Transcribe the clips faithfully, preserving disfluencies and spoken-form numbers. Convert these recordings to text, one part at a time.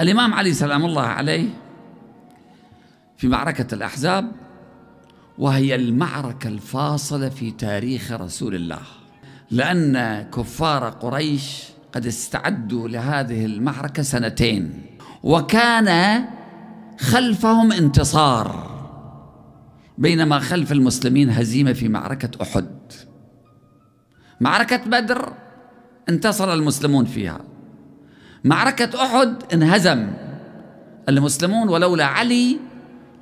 الإمام علي سلام الله عليه في معركة الأحزاب، وهي المعركة الفاصلة في تاريخ رسول الله، لأن كفار قريش قد استعدوا لهذه المعركة سنتين، وكان خلفهم انتصار بينما خلف المسلمين هزيمة في معركة أحد. معركة بدر انتصر المسلمون فيها، معركة أحد انهزم المسلمون، ولولا علي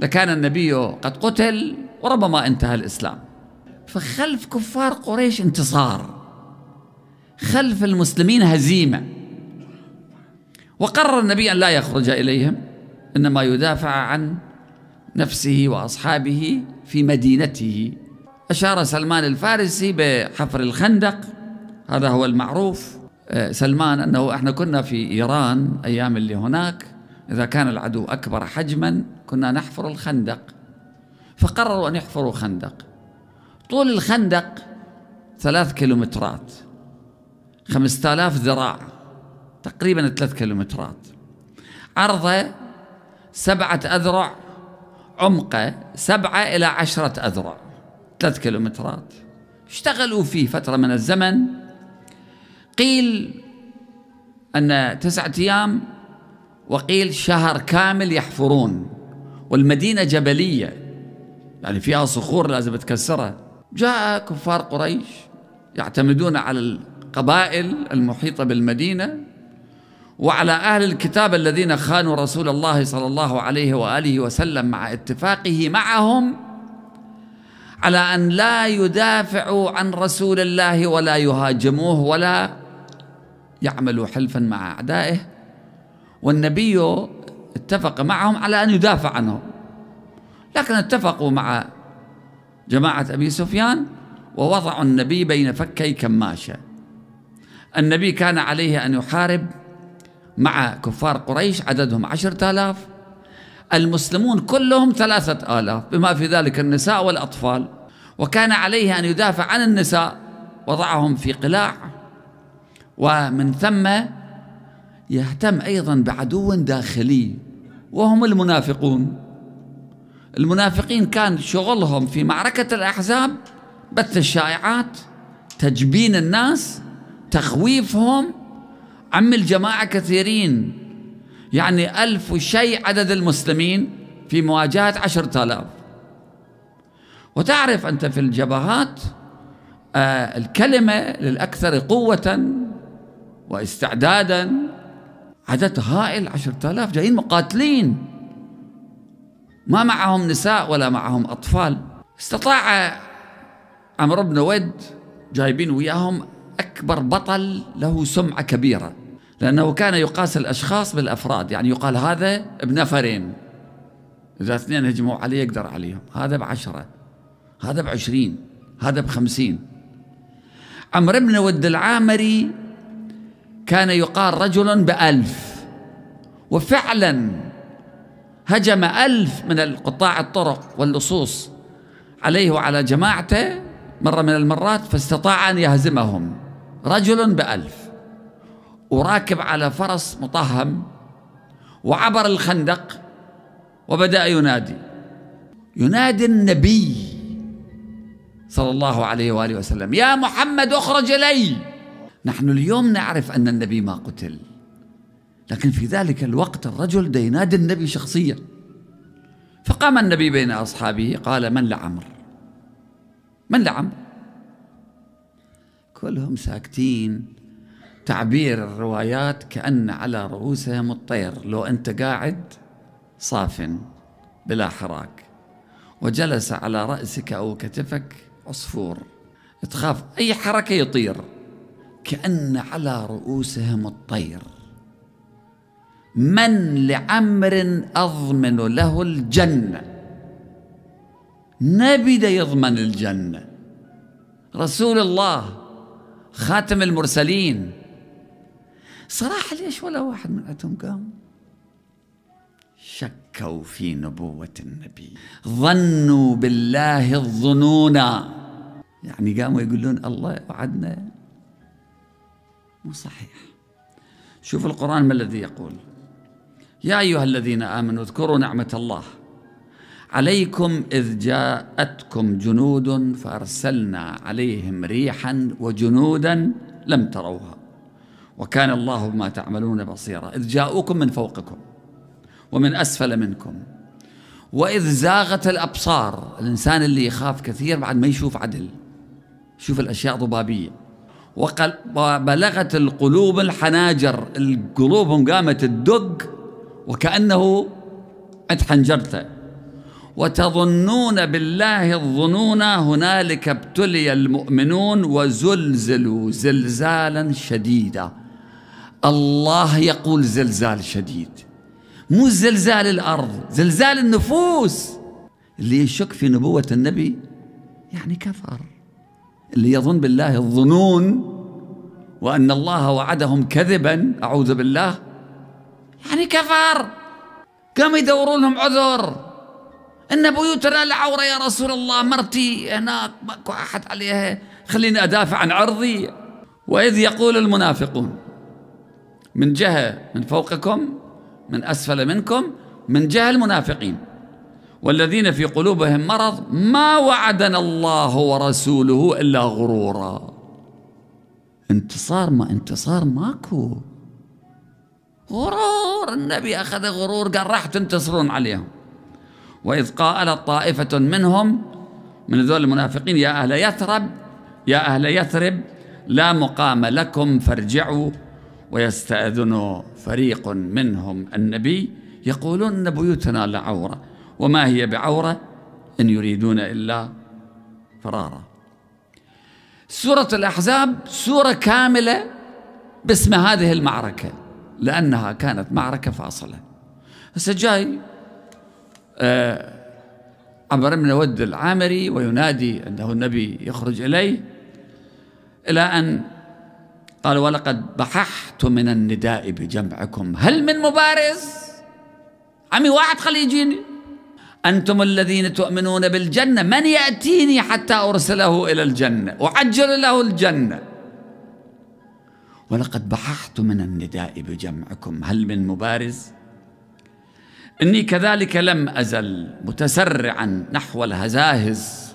لكان النبي قد قتل وربما انتهى الإسلام. فخلف كفار قريش انتصار، خلف المسلمين هزيمة، وقرر النبي أن لا يخرج إليهم، إنما يدافع عن نفسه وأصحابه في مدينته. أشار سلمان الفارسي بحفر الخندق، هذا هو المعروف. سلمان أنه إحنا كنا في إيران أيام اللي هناك، إذا كان العدو أكبر حجما كنا نحفر الخندق، فقرروا أن يحفروا خندق. طول الخندق ثلاث كيلومترات، خمسة آلاف ذراع، تقريبا ثلاث كيلومترات، عرضه سبعة أذرع، عمقه سبعة إلى عشرة أذرع، ثلاث كيلومترات. اشتغلوا فيه فترة من الزمن، قيل أن تسعة أيام وقيل شهر كامل يحفرون، والمدينة جبلية يعني فيها صخور لازم تكسرها. جاء كفار قريش يعتمدون على القبائل المحيطة بالمدينة وعلى أهل الكتاب الذين خانوا رسول الله صلى الله عليه وآله وسلم مع اتفاقه معهم على أن لا يدافعوا عن رسول الله ولا يهاجموه ولا يعملوا حلفا مع أعدائه، والنبي اتفق معهم على أن يدافع عنه، لكن اتفقوا مع جماعة أبي سفيان ووضعوا النبي بين فكي كماشة. النبي كان عليه أن يحارب مع كفار قريش، عددهم عشرة آلاف، المسلمون كلهم ثلاثة آلاف بما في ذلك النساء والأطفال، وكان عليه أن يدافع عن النساء، وضعهم في قلاع، ومن ثم يهتم أيضا بعدو داخلي وهم المنافقون. المنافقين كان شغلهم في معركة الأحزاب بث الشائعات، تجبين الناس، تخويفهم. عم الجماعة كثيرين، يعني ألف وشيء عدد المسلمين في مواجهة عشرة آلاف. وتعرف أنت في الجبهات آه الكلمة للأكثر قوة واستعدادا، عدد هائل، عشرة آلاف جايين مقاتلين، ما معهم نساء ولا معهم أطفال. استطاع عمرو بن ود، جايبين وياهم أكبر بطل له سمعة كبيرة، لأنه كان يقاس الأشخاص بالأفراد، يعني يقال هذا بنفرين، إذا اثنين هجموا عليه يقدر عليهم، هذا بعشرة، هذا بعشرين، هذا بخمسين. عمرو بن ود العامري كان يقال رجل بألف، وفعلا هجم ألف من القطاع الطرق واللصوص عليه وعلى جماعته مرة من المرات، فاستطاع أن يهزمهم، رجل بألف، وراكب على فرس مطهم، وعبر الخندق، وبدأ ينادي ينادي النبي صلى الله عليه وآله وسلم: يا محمد اخرج إلي. نحن اليوم نعرف أن النبي ما قتل، لكن في ذلك الوقت الرجل ده ينادي النبي شخصيا. فقام النبي بين أصحابه قال: من لعمر؟ من لعمر؟ كلهم ساكتين. تعبير الروايات كأن على رؤوسهم الطير، لو أنت قاعد صافن بلا حراك وجلس على رأسك أو كتفك عصفور، تخاف أي حركة يطير، كأن على رؤوسهم الطير. من لعمر أضمن له الجنة، نبي ده يضمن الجنة، رسول الله خاتم المرسلين. صراحة ليش ولا واحد من عندهم قام؟ شكوا في نبوة النبي، ظنوا بالله الظنونا، يعني قاموا يقولون الله وعدنا، مو صحيح. شوف القرآن ما الذي يقول: يا أيها الذين آمنوا اذكروا نعمة الله عليكم إذ جاءتكم جنود فأرسلنا عليهم ريحا وجنودا لم تروها وكان الله بما تعملون بصيرا. إذ جاءوكم من فوقكم ومن أسفل منكم وإذ زاغت الأبصار. الإنسان اللي يخاف كثير بعد ما يشوف عدل، يشوف الأشياء ضبابية. وبلغت القلوب الحناجر، القلوبهم قامت الدق وكأنه عند حنجرته. وتظنون بالله الظنون هنالك ابتلي المؤمنون وزلزلوا زلزالا شديدا. الله يقول زلزال شديد، مو زلزال الأرض، زلزال النفوس. اللي يشك في نبوة النبي يعني كفر. اللي يظن بالله الظنون وأن الله وعدهم كذبا أعوذ بالله يعني كفر. قاموا يدورون لهم عذر، إن بيوتنا لعورة يا رسول الله، مرتي هناك ماكو أحد عليها، خليني أدافع عن عرضي. وإذ يقول المنافقون من جهة من فوقكم من أسفل منكم، من جهة المنافقين والذين في قلوبهم مرض ما وعدنا الله ورسوله إلا غرورا. انتصار ما انتصار ماكو، غرور. النبي أخذ غرور، قال راح تنتصرون عليهم. وإذ قالت طائفة منهم من ذول المنافقين يا أهل يثرب يا أهل يثرب لا مقام لكم فارجعوا. ويستأذن فريق منهم النبي يقولون إن بيوتنا لعورة وما هي بعورة إن يريدون إلا فرارا. سورة الأحزاب سورة كاملة باسم هذه المعركة، لأنها كانت معركة فاصلة. هسه جاي آه عمرو بن ود العامري وينادي أنه النبي يخرج إليه، إلى أن قال ولقد بححت من النداء بجمعكم هل من مبارز. عمي واحد خليه يجيني. أنتم الذين تؤمنون بالجنة من يأتيني حتى أرسله إلى الجنة وعجل له الجنة. ولقد بححت من النداء بجمعكم هل من مبارز. إني كذلك لم أزل متسرعا نحو الهزاهز،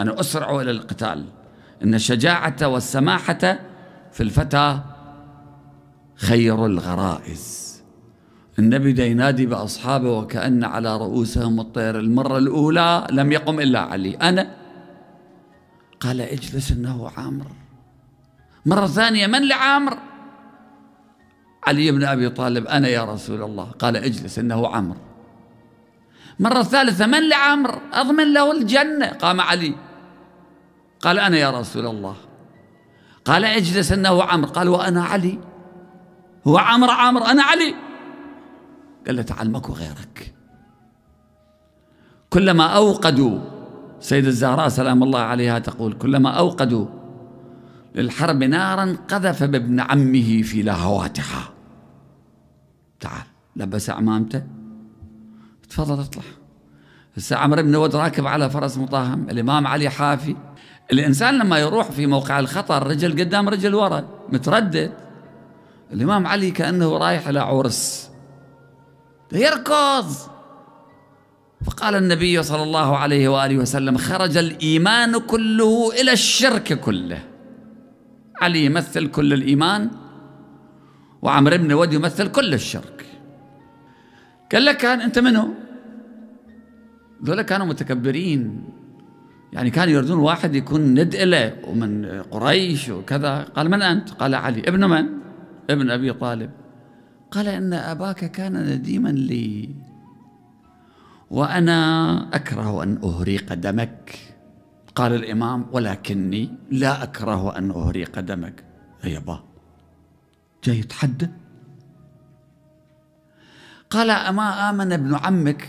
أنا أسرع إلى القتال. إن الشجاعة والسماحة في الفتى خير الغرائز. النبي دا ينادي بأصحابه وكأن على رؤوسهم الطير. المرة الأولى لم يقم إلا علي، أنا قال اجلس إنه عامر. مرة ثانية من لعامر؟ علي بن أبي طالب. أنا يا رسول الله. قال اجلس إنه عمرو. مرة ثالثة من لعمرو أضمن له الجنة؟ قام علي. قال أنا يا رسول الله. قال اجلس إنه عمرو. قال وأنا علي. هو عمرو عمرو أنا علي. قال له تعال ماكو غيرك. كلما أوقدوا، سيد الزهراء سلام الله عليها تقول كلما أوقدوا للحرب نارا قذف بابن عمه في لهواتها. تعال، لبس عمامته، تفضل اطلع. هسه عمرو بن ود راكب على فرس مطاهم، الامام علي حافي. الانسان لما يروح في موقع الخطر رجل قدام رجل ورا متردد. الامام علي كانه رايح الى عرس يركض. فقال النبي صلى الله عليه واله وسلم خرج الايمان كله الى الشرك كله. علي يمثل كل الإيمان وعمرو بن ود يمثل كل الشرك. قال لك كان أنت منه. ذولا كانوا متكبرين، يعني كانوا يردون واحد يكون ند له ومن قريش وكذا. قال من أنت؟ قال علي. ابن من؟ ابن أبي طالب. قال إن أباك كان نديما لي وأنا أكره أن أهريق دمك. قال الإمام ولكني لا أكره أن أهريق دمك. يابا جاي يتحدى. قال أما آمن ابن عمك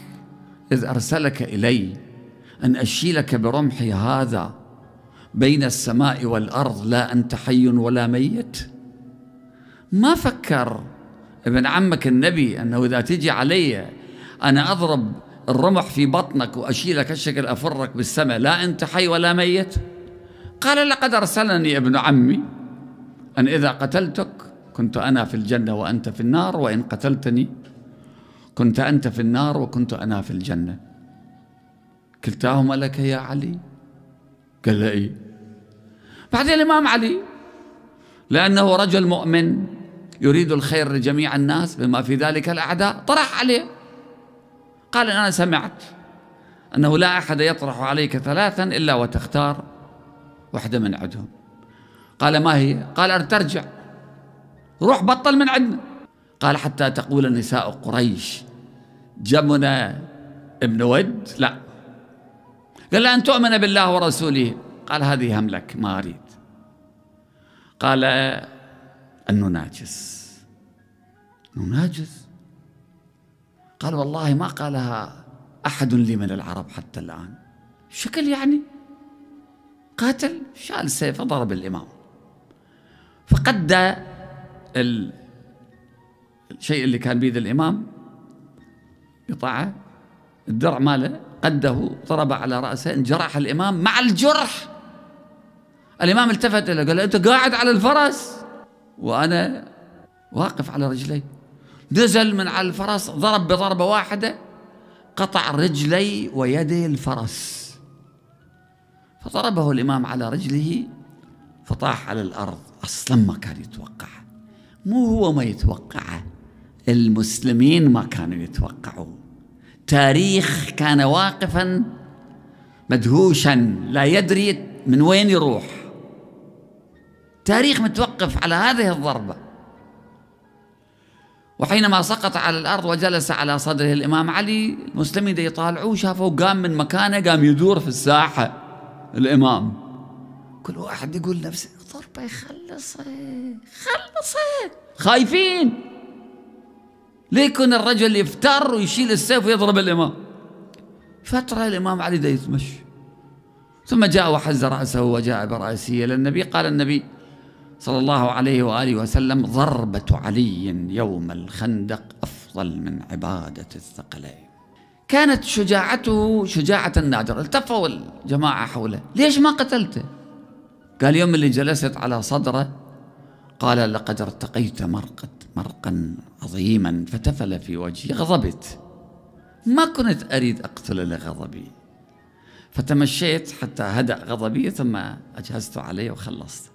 إذ أرسلك إلي أن أشيلك برمحي هذا بين السماء والأرض لا أنت حي ولا ميت. ما فكر ابن عمك النبي أنه إذا تجي علي أنا أضرب الرمح في بطنك وأشيلك الشكل أفرك بالسماء لا أنت حي ولا ميت. قال لقد أرسلني ابن عمي أن إذا قتلتك كنت أنا في الجنة وأنت في النار، وإن قتلتني كنت أنت في النار وكنت أنا في الجنة، كلتاهما لك يا علي. قال له إيه. بعدين الإمام علي لأنه رجل مؤمن يريد الخير لجميع الناس بما في ذلك الأعداء، طرح عليه قال أنا سمعت أنه لا أحد يطرح عليك ثلاثا إلا وتختار واحدة من عندهم. قال ما هي؟ قال ترجع، روح بطل من عندنا. قال حتى تقول نساء قريش جمنا ابن ود؟ لا. قال أن تؤمن بالله ورسوله. قال هذه هملك ما أريد. قال أنه ناجس. أنه ناجس؟ قال والله ما قالها أحد لي من العرب حتى الآن. شكل يعني قاتل. شال سيفه ضرب الإمام، فقد الشيء اللي كان بيد الإمام قطعة الدرع ماله، قده ضرب على رأسه، انجرح الإمام. مع الجرح الإمام التفت له قال له أنت قاعد على الفرس وأنا واقف على رجلي. نزل من على الفرس ضرب بضربة واحدة قطع رجلي ويدي الفرس، فضربه الإمام على رجله فطاح على الأرض. أصلا ما كان يتوقعه، مو هو ما يتوقعه، المسلمين ما كانوا يتوقعوه. تاريخ كان واقفا مدهوشا لا يدري من وين يروح، تاريخ متوقف على هذه الضربة. وحينما سقط على الأرض وجلس على صدره الإمام علي، المسلمين دي يطالعوه، شافوا قام من مكانه، قام يدور في الساحة الإمام، كل واحد يقول نفسه ضربة يخلصه خلصه، خايفين ليكن الرجل يفتر ويشيل السيف ويضرب الإمام. فترة الإمام علي دا يتمشى، ثم جاء وحز رأسه وجاء برأسه إلى النبي. قال النبي صلى الله عليه وآله وسلم ضربة علي يوم الخندق أفضل من عبادة الثقلين. كانت شجاعته شجاعة نادرة. التفوا الجماعة حوله، ليش ما قتلته؟ قال يوم اللي جلست على صدره قال لقد ارتقيت مرقد مرقا عظيما، فتفل في وجهي، غضبت، ما كنت أريد أقتل لغضبي، فتمشيت حتى هدأ غضبي ثم أجهزت عليه وخلصت.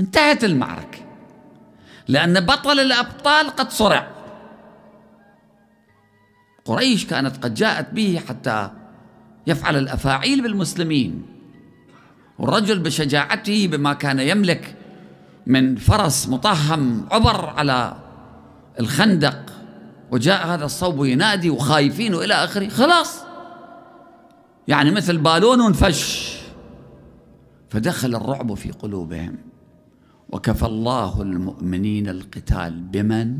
انتهت المعركة، لأن بطل الأبطال قد صرع. قريش كانت قد جاءت به حتى يفعل الأفاعيل بالمسلمين، والرجل بشجاعته بما كان يملك من فرس مطهم عبر على الخندق، وجاء هذا الصوب ينادي وخايفين وإلى آخره. خلاص يعني مثل بالون وانفش، فدخل الرعب في قلوبهم. وكفى الله المؤمنين القتال بمن؟